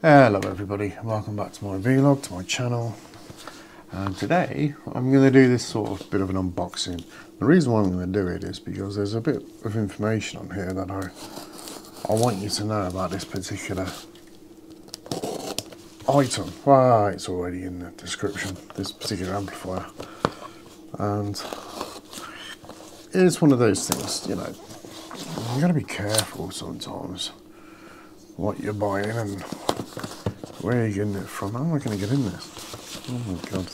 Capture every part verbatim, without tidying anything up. Hello everybody, welcome back to my vlog, to my channel, and today I'm going to do this sort of bit of an unboxing. The reason why I'm going to do it is because there's a bit of information on here that I I want you to know about this particular item. Well, it's already in the description, this particular amplifier, and it's one of those things, you know, you've got to be careful sometimes what you're buying and where are you getting it from. How am I going to get in this? Oh my god,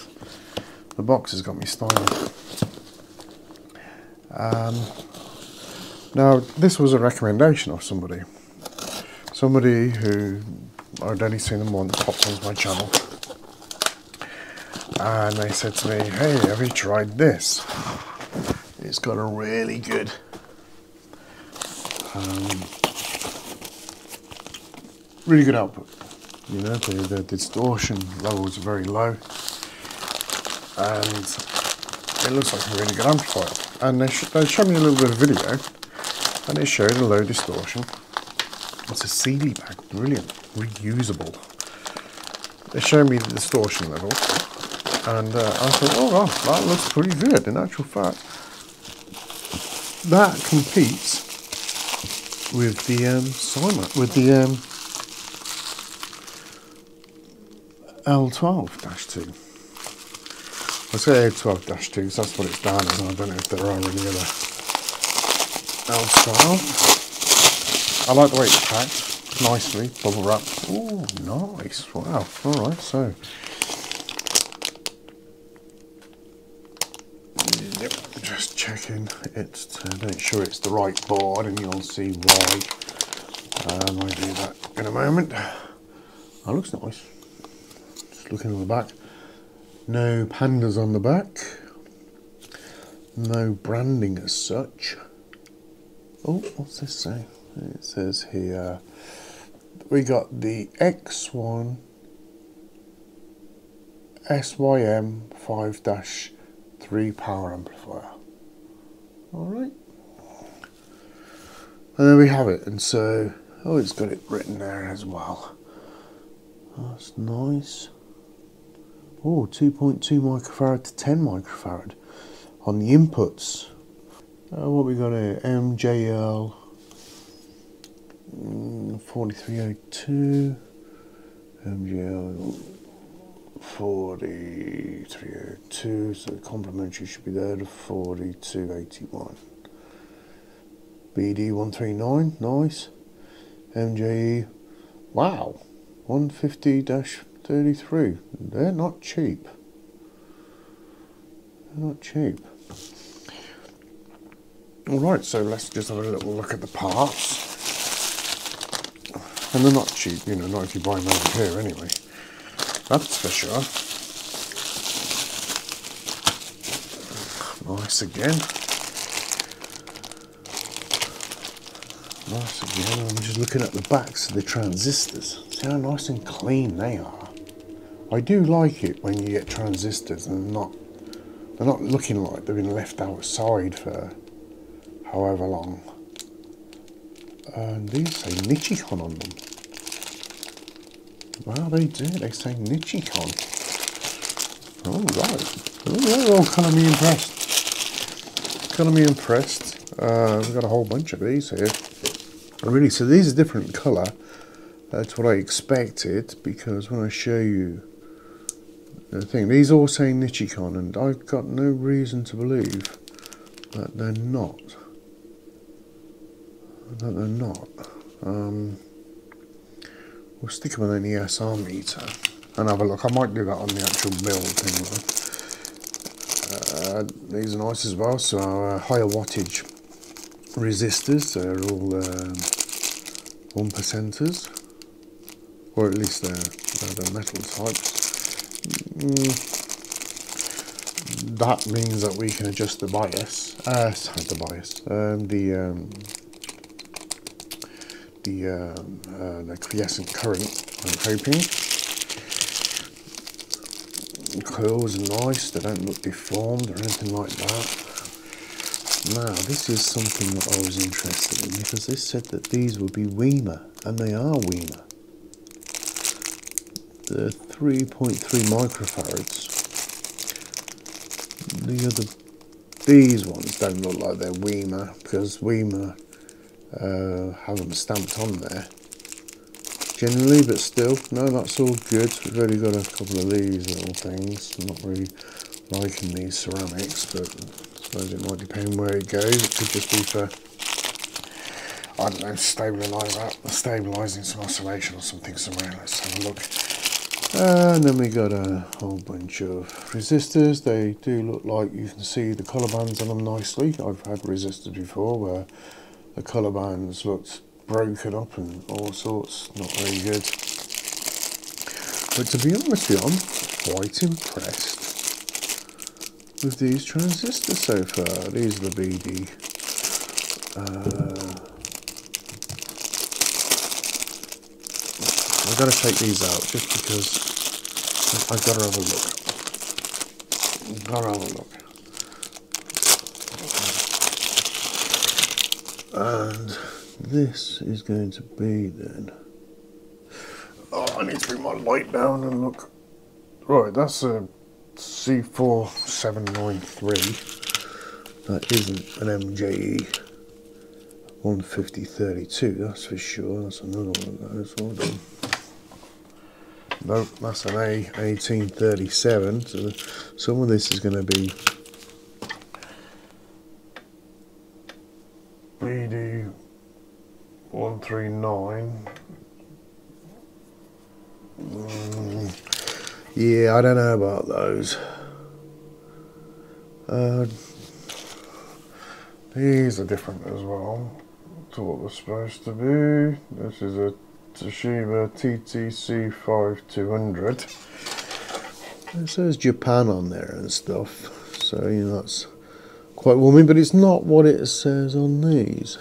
the box has got me styling. Um, now, this was a recommendation of somebody. Somebody who I'd only seen them once popped onto my channel. And they said to me, hey, have you tried this? It's got a really good... Um, really good output. You know, the, the distortion levels are very low, and it looks like a really good amplifier. And they, sh they showed me a little bit of video, and it showed a low distortion. It's a C D pack, brilliant, reusable. They showed me the distortion level, and uh, I thought, oh, wow, that looks pretty good. In actual fact, that competes with the um, Syma, with the um, L twelve dash two. I say L twelve dash two because that's what it's down as, and I don't know if there are any other L twelve. I like the way it's packed nicely, bubble wrap. Oh, nice! Wow. All right, so yep, just checking it's to make sure it's the right board, and you'll see why um, I do that in a moment. That looks nice. Looking on the back, no pandas on the back, no branding as such. Oh, what's this say? It says here we got the X one S Y M five dash three power amplifier. All right, and there we have it. And so, oh, it's got it written there as well. That's nice. Oh, two point two microfarad to ten microfarad on the inputs. Uh, what we got here? M J L forty-three oh two, M J L forty-three oh two, so the complementary should be there to forty-two eighty-one. B D one three nine, nice. M J E, wow, one fifty dash thirty-three. They're not cheap. They're not cheap. Alright, so let's just have a little look at the parts. And they're not cheap, you know, not if you buy them over here anyway. That's for sure. Nice again. Nice again. I'm just looking at the backs of the transistors. See how nice and clean they are. I do like it when you get transistors and not, they're not looking like they've been left outside for however long. And these say Nichicon on them. Wow, they do, they say Nichicon. Alright, they're all kind of me impressed. Kind of me impressed. Uh, we've got a whole bunch of these here. Really, so these are different colour. That's what I expected, because when I show you the thing, these all say Nichicon, and I've got no reason to believe that they're not. That they're not. Um, we'll stick them on an E S R meter and have a look. I might do that on the actual build thing. Uh, these are nice as well, so uh, higher wattage resistors. They're all um, one percenters, or at least they're, they're the metal types. Mm. That means that we can adjust the bias, uh, sorry, the bias, um, the um, the, um, uh, the quiescent current, I'm hoping. The coils are nice, they don't look deformed or anything like that. Now, this is something that I was interested in, because they said that these would be Weema, and they are Weema. the three point three microfarads. The other, these ones don't look like they're WEMA, because WEMA uh, have them stamped on there generally, but still, no, that's all good. We've already got a couple of these little things. I'm not really liking these ceramics, but I suppose it might depend where it goes. It could just be for, I don't know, stabilising some oscillation or something somewhere. Let's have a look. Uh, and then we got a whole bunch of resistors. They do look like you can see the colour bands on them nicely. I've had resistors before where the colour bands looked broken up and all sorts. Not very good. But to be honest with you, I'm quite impressed with these transistors so far. These are the B D. Uh, I've got to take these out just because I've got to have a look. I've got to have a look. And this is going to be then. Oh, I need to bring my light down and look. Right, that's a C four seven nine three. That isn't an M J E one fifty thirty-two, that's for sure. That's another one of those. Well done. Nope, that's an A eighteen thirty-seven, so some of this is going to be B D one three nine. Mm, yeah, I don't know about those. Uh, these are different as well to what they're supposed to be. This is a Toshiba T T C five two hundred. It says Japan on there and stuff, so you know, that's quite warming, but it's not what it says on these.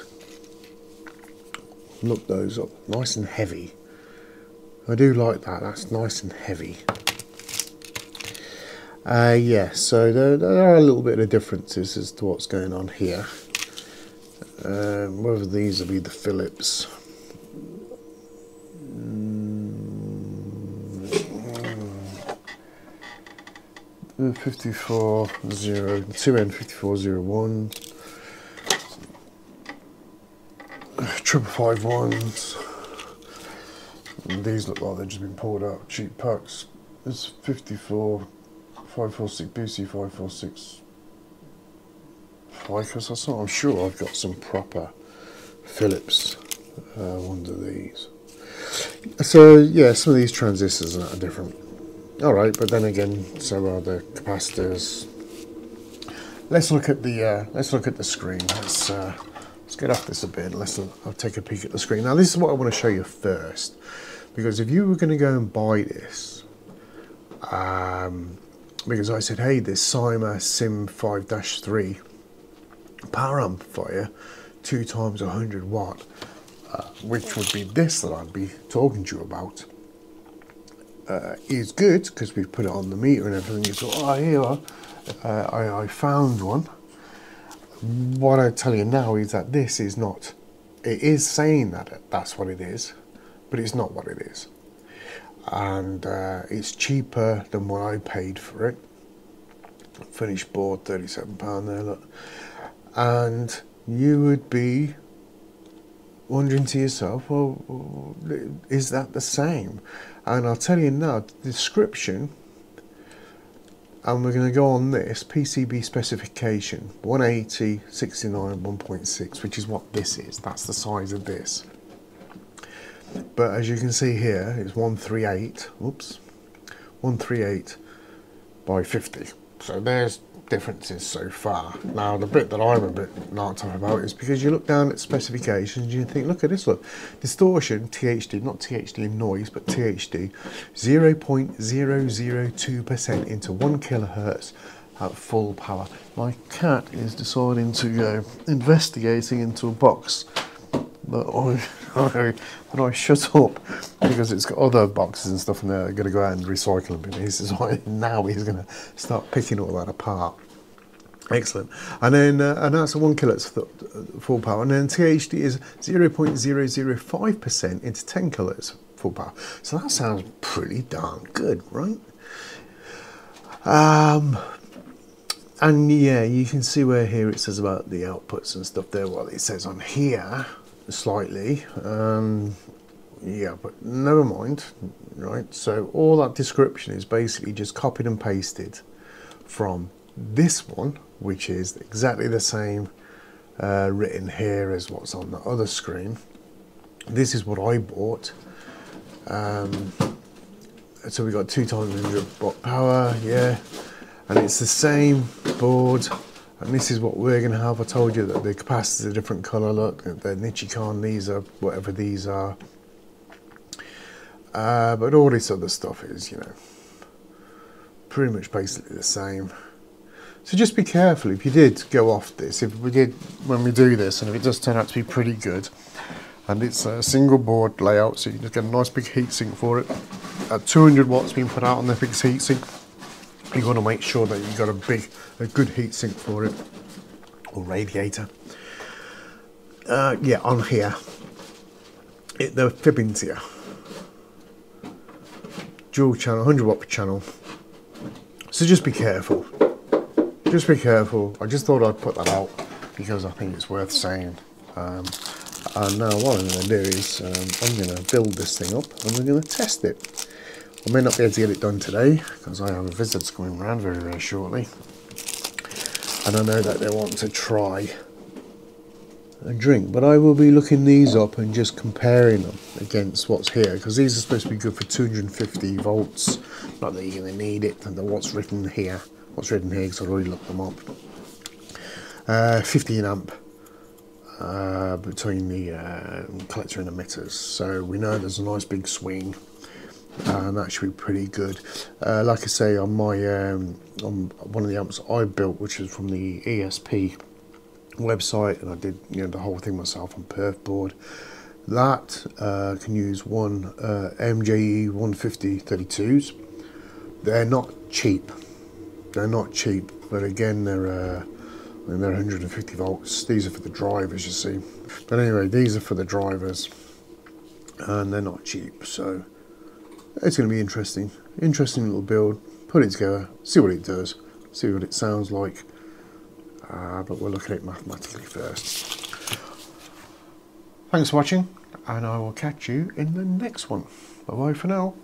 Look those up, nice and heavy. I do like that, that's nice and heavy. Uh, yeah, so there, there are a little bit of differences as to what's going on here. Um, whether these will be the Philips fifty-four oh two N fifty-four oh one, triple five ones. These look like they've just been pulled out cheap packs. It's fifty-four five forty-six B C five forty-six Ficus or something. I'm sure I've got some proper Philips uh, ones of these. So yeah, some of these transistors are different. Alright, but then again, so are the capacitors. Let's look at the uh, let's look at the screen. Let's uh, let's get off this a bit. Let's uh, I'll take a peek at the screen. Now this is what I want to show you first, because if you were going to go and buy this, um, because I said, hey, this SymaSym five three power amplifier, two times a hundred watt, uh, which would be this that I'd be talking to you about. Uh, is good because we've put it on the meter and everything. You thought, oh, here uh, I, I found one. What I tell you now is that this is not, it is saying that it, that's what it is, but it's not what it is. And uh, it's cheaper than what I paid for it. Finished board, thirty-seven pounds there, look. And you would be wondering to yourself, well, is that the same? And I'll tell you now, the description, and we're going to go on this, P C B specification, one eighty, sixty-nine, one point six, which is what this is. That's the size of this. But as you can see here, it's one thirty-eight, oops, one thirty-eight by fifty. So there's differences so far. Now, the bit that I'm a bit knocked off about is because you look down at specifications and you think, look at this one. Distortion, T H D, not T H D noise, but T H D, zero point zero zero two percent into one kilohertz at full power. My cat is deciding to go investigating into a box that I, that I shut up because it's got other boxes and stuff, and they're going to go out and recycle them. This is why now he's going to start picking all that apart. Excellent. And then, uh, and that's one kilohertz full power. And then T H D is zero point zero zero five percent into ten kilohertz pull power. So that sounds pretty darn good, right? Um, and yeah, you can see where here it says about the outputs and stuff there. Well, it says on here slightly. Um, yeah, but never mind, right? So all that description is basically just copied and pasted from this one, which is exactly the same uh, written here as what's on the other screen. This is what I bought. Um, so we got two times one hundred watt power, yeah, and it's the same board. And this is what we're going to have. I told you that the capacitors are a different colour. Look, they're Nichicon. These are whatever these are. Uh, but all this other stuff is, you know, pretty much basically the same. So just be careful if you did go off this. If we did, when we do this, and if it does turn out to be pretty good, and it's a single board layout, so you just get a nice big heatsink for it. At two hundred watts being put out on the fixed heatsink, you want to make sure that you've got a big, a good heatsink for it, or radiator. Uh, yeah, on here, it, the fibbing's here. Dual channel, one hundred watt per channel. So just be careful. Just be careful. I just thought I'd put that out because I think it's worth saying. Um, and now what I'm going to do is um, I'm going to build this thing up and we're going to test it. I may not be able to get it done today because I have a visitor coming around very, very shortly. And I know that they want to try a drink. But I will be looking these up and just comparing them against what's here, because these are supposed to be good for two hundred fifty volts. Not that you're going to need it, and what's written here. What's written here, because I've already looked them up. Uh, fifteen amp uh, between the uh, collector and emitters. So we know there's a nice big swing, and that should be pretty good. Uh, like I say, on my um, on one of the amps I built, which was from the E S P website, and I did, you know, the whole thing myself on perf board. That uh, can use one uh, M J E one fifty thirty-twos. They're not cheap. They're not cheap, but again, they're uh, I mean, they're one hundred fifty volts. These are for the drivers, you see. But anyway, these are for the drivers, and they're not cheap. So it's going to be interesting, interesting little build. Put it together, see what it does, see what it sounds like. Uh, but we'll look at it mathematically first. Thanks for watching, and I will catch you in the next one. Bye bye for now.